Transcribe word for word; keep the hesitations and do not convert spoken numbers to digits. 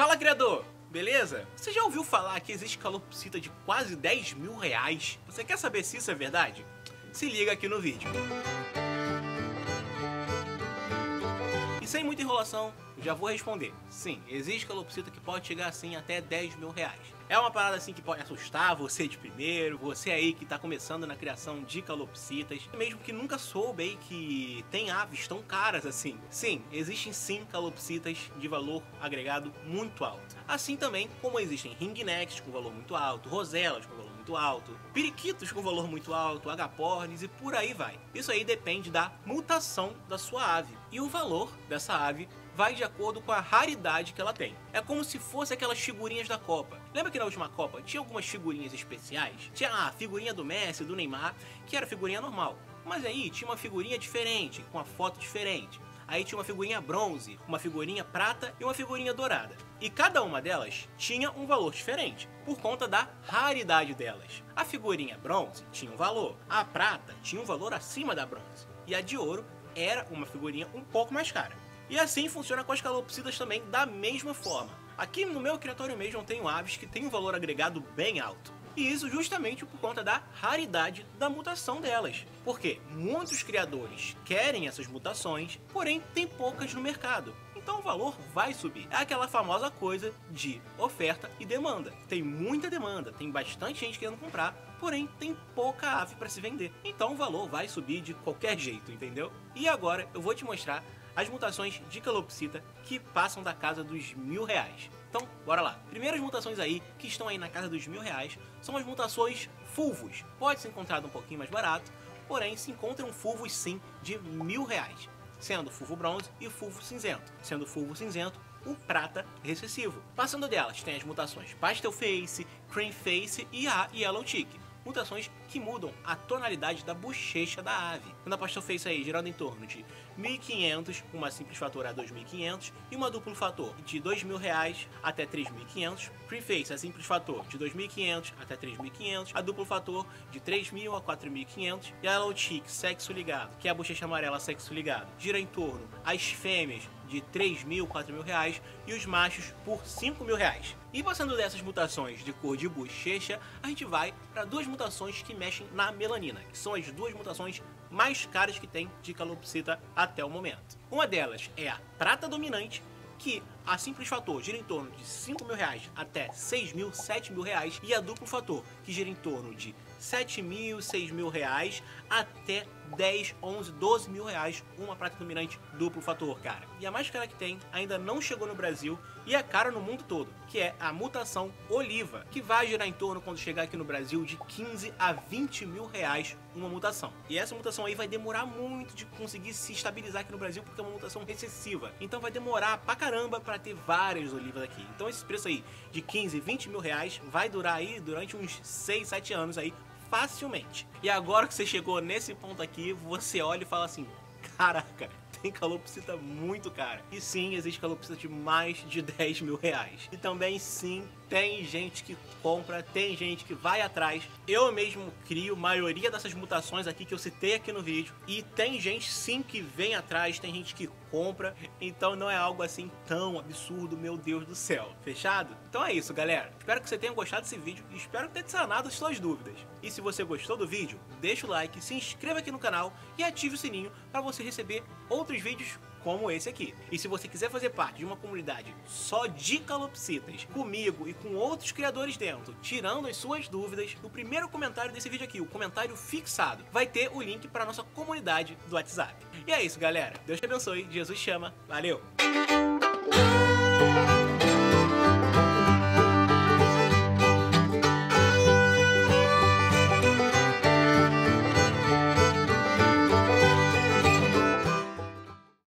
Fala, criador! Beleza? Você já ouviu falar que existe calopsita de quase dez mil reais? Você quer saber se isso é verdade? Se liga aqui no vídeo. E sem muita enrolação, já vou responder. Sim, existe calopsita que pode chegar assim até dez mil reais. É uma parada assim que pode assustar você de primeiro, você aí que tá começando na criação de calopsitas, mesmo que nunca soube aí que tem aves tão caras assim. Sim, existem sim calopsitas de valor agregado muito alto. Assim também como existem ringnecks com valor muito alto, roselas com valor muito alto, periquitos com valor muito alto, agapornis e por aí vai. Isso aí depende da mutação da sua ave. E o valor dessa ave vai de acordo com a raridade que ela tem. É como se fosse aquelas figurinhas da Copa. Lembra que na última Copa tinha algumas figurinhas especiais? Tinha a figurinha do Messi, do Neymar, que era figurinha normal. Mas aí tinha uma figurinha diferente, com uma foto diferente. Aí tinha uma figurinha bronze, uma figurinha prata e uma figurinha dourada. E cada uma delas tinha um valor diferente, por conta da raridade delas. A figurinha bronze tinha um valor, a prata tinha um valor acima da bronze, e a de ouro era uma figurinha um pouco mais cara. E assim funciona com as calopsitas também, da mesma forma. Aqui no meu criatório mesmo eu tenho aves que têm um valor agregado bem alto. E isso justamente por conta da raridade da mutação delas. Porque muitos criadores querem essas mutações, porém tem poucas no mercado. Então o valor vai subir. É aquela famosa coisa de oferta e demanda. Tem muita demanda, tem bastante gente querendo comprar, porém tem pouca ave para se vender. Então o valor vai subir de qualquer jeito, entendeu? E agora eu vou te mostrar as mutações de calopsita que passam da casa dos mil reais. Então, bora lá. Primeiras mutações aí, que estão aí na casa dos mil reais, são as mutações fulvos. Pode ser encontrado um pouquinho mais barato, porém se encontram fulvos sim de mil reais. Sendo fulvo bronze e fulvo cinzento. Sendo fulvo cinzento, o prata recessivo. Passando delas, tem as mutações pastel face, cream face e a yellow tick. Mutações que mudam a tonalidade da bochecha da ave. Na pastel face aí, girando em torno de mil e quinhentos, uma simples fator a dois mil e quinhentos e uma duplo fator de dois mil reais até três mil e quinhentos. Cream face a simples fator de dois mil e quinhentos até três mil e quinhentos, a duplo fator de três mil a quatro mil e quinhentos. E a yellow tick, sexo ligado, que é a bochecha amarela, sexo ligado, gira em torno às fêmeas de três mil, quatro mil reais e os machos por cinco mil reais. E passando dessas mutações de cor de bochecha, a gente vai para duas mutações que mexem na melanina, que são as duas mutações mais caras que tem de calopsita até o momento. Uma delas é a prata dominante, que a simples fator gira em torno de cinco mil reais até seis mil, sete mil reais, e a duplo fator, que gira em torno de sete mil, seis mil reais até dez, onze, doze mil reais, uma prata dominante duplo fator, cara. E a mais cara que tem ainda não chegou no Brasil e é cara no mundo todo, que é a mutação oliva, que vai girar em torno, quando chegar aqui no Brasil, de quinze a vinte mil reais uma mutação. E essa mutação aí vai demorar muito de conseguir se estabilizar aqui no Brasil, porque é uma mutação recessiva. Então vai demorar pra caramba para ter várias olivas aqui. Então esse preço aí de quinze, vinte mil reais vai durar aí durante uns seis, sete anos aí, facilmente. E agora que você chegou nesse ponto aqui, você olha e fala assim: caraca, tem calopsita muito cara. E sim, existe calopsita de mais de dez mil reais. E também sim, tem gente que compra, tem gente que vai atrás. Eu mesmo crio a maioria dessas mutações aqui que eu citei aqui no vídeo. E tem gente sim que vem atrás, tem gente que compra. Então não é algo assim tão absurdo, meu Deus do céu. Fechado? Então é isso, galera. Espero que você tenha gostado desse vídeo e espero ter sanado as suas dúvidas. E se você gostou do vídeo, deixa o like, se inscreva aqui no canal e ative o sininho para você receber outros outros vídeos como esse aqui. E se você quiser fazer parte de uma comunidade só de calopsitas, comigo e com outros criadores dentro, tirando as suas dúvidas, no primeiro comentário desse vídeo aqui, o comentário fixado, vai ter o link para nossa comunidade do WhatsApp. E é isso, galera. Deus te abençoe, Jesus chama, valeu!